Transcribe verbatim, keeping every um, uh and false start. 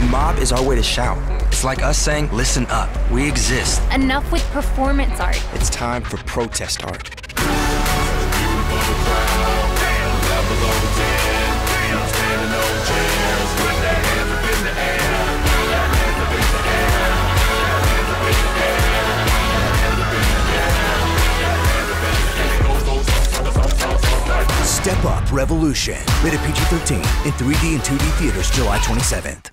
The mob is our way to shout. It's like us saying, listen up, we exist. Enough with performance art. It's time for protest art. Step Up Revolution, rated P G thirteen, in three D and two D theaters July twenty-seventh.